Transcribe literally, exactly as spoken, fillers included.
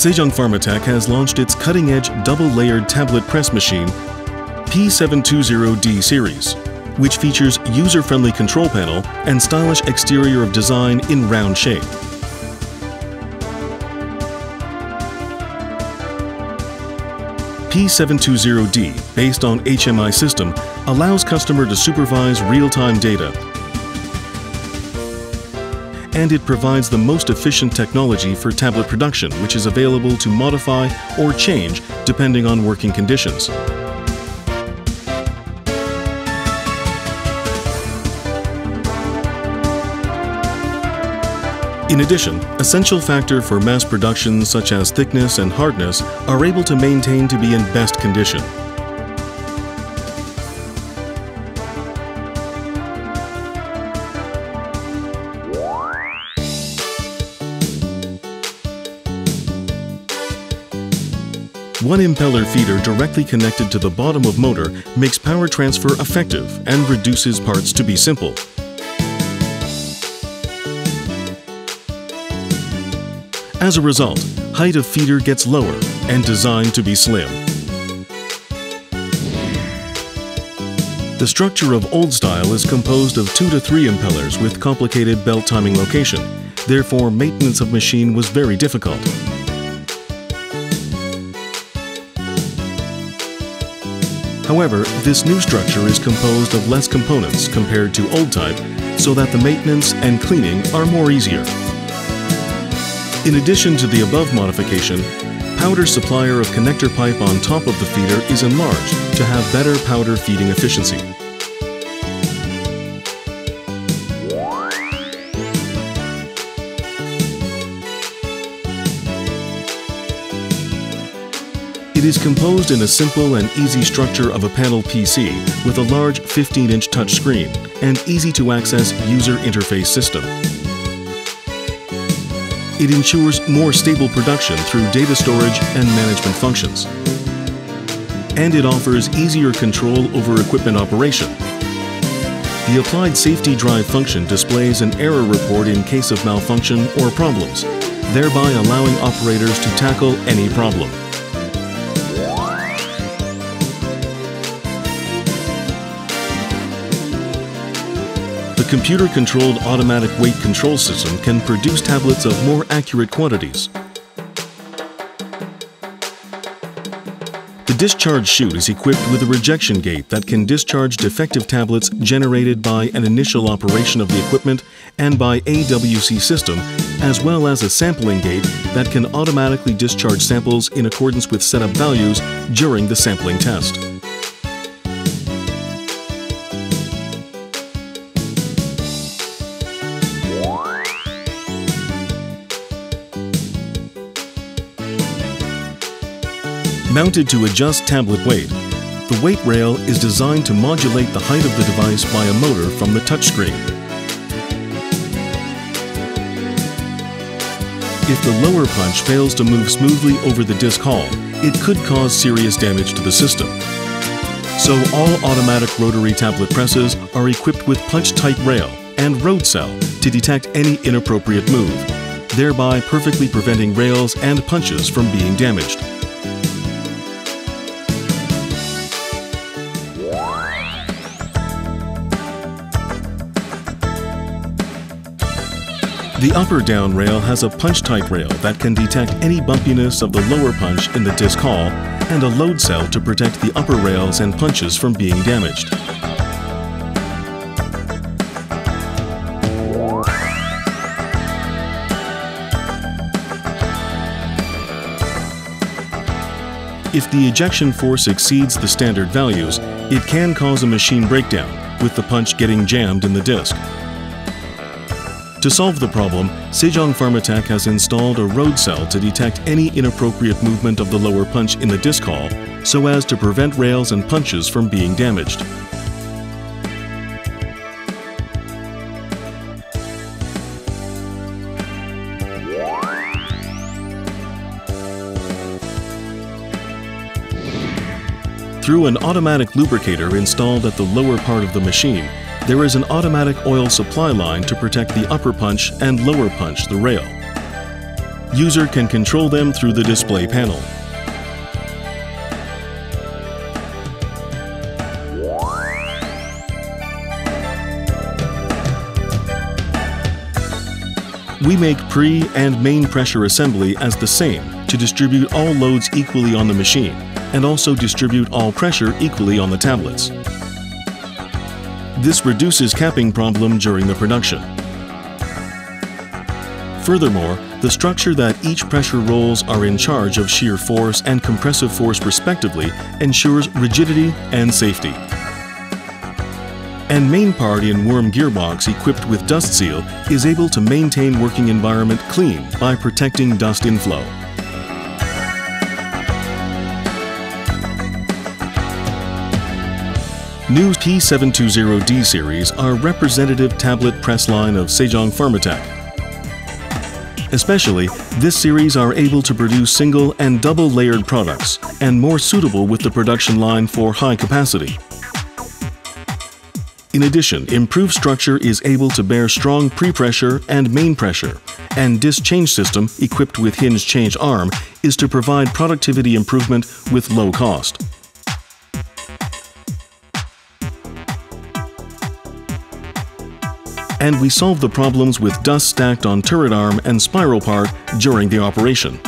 Sejong PharmaTech has launched its cutting-edge double-layered tablet press machine, P seven twenty D series, which features user-friendly control panel and stylish exterior of design in round shape. P seven twenty D, based on H M I system, allows customer to supervise real-time data, and it provides the most efficient technology for tablet production, which is available to modify or change depending on working conditions. In addition, essential factor for mass production such as thickness and hardness are able to maintain to be in best condition. One impeller feeder directly connected to the bottom of motor makes power transfer effective and reduces parts to be simple. As a result, height of feeder gets lower and designed to be slim. The structure of old style is composed of two to three impellers with complicated belt timing location. Therefore, maintenance of machine was very difficult. However, this new structure is composed of less components compared to old type, so that the maintenance and cleaning are more easier. In addition to the above modification, powder supplier of connector pipe on top of the feeder is enlarged to have better powder feeding efficiency. It is composed in a simple and easy structure of a panel P C with a large fifteen inch touchscreen and easy-to-access user interface system. It ensures more stable production through data storage and management functions. And it offers easier control over equipment operation. The applied safety drive function displays an error report in case of malfunction or problems, thereby allowing operators to tackle any problem. The computer-controlled automatic weight control system can produce tablets of more accurate quantities. The discharge chute is equipped with a rejection gate that can discharge defective tablets generated by an initial operation of the equipment and by A W C system, as well as a sampling gate that can automatically discharge samples in accordance with setup values during the sampling test. Mounted to adjust tablet weight, the weight rail is designed to modulate the height of the device by a motor from the touchscreen. If the lower punch fails to move smoothly over the disc hull, it could cause serious damage to the system. So all automatic rotary tablet presses are equipped with punch-tight rail and road cell to detect any inappropriate move, thereby perfectly preventing rails and punches from being damaged. The upper-down rail has a punch-tight rail that can detect any bumpiness of the lower punch in the disc hull and a load cell to protect the upper rails and punches from being damaged. If the ejection force exceeds the standard values, it can cause a machine breakdown, with the punch getting jammed in the disc. To solve the problem, Sejong PharmaTech has installed a road cell to detect any inappropriate movement of the lower punch in the disc hull, so as to prevent rails and punches from being damaged. Through an automatic lubricator installed at the lower part of the machine, there is an automatic oil supply line to protect the upper punch and lower punch, the rail. user can control them through the display panel. We make pre- and main pressure assembly as the same to distribute all loads equally on the machine and also distribute all pressure equally on the tablets. This reduces capping problem during the production. Furthermore, the structure that each pressure rolls are in charge of shear force and compressive force respectively ensures rigidity and safety. And main part in worm gearbox equipped with dust seal is able to maintain working environment clean by protecting dust inflow. New P seven twenty D series are representative tablet press line of Sejong PharmaTech. Especially, this series are able to produce single and double layered products and more suitable with the production line for high capacity. In addition, improved structure is able to bear strong pre-pressure and main pressure, and disc change system equipped with hinge change arm is to provide productivity improvement with low cost. And we solve the problems with dust stacked on turret arm and spiral part during the operation.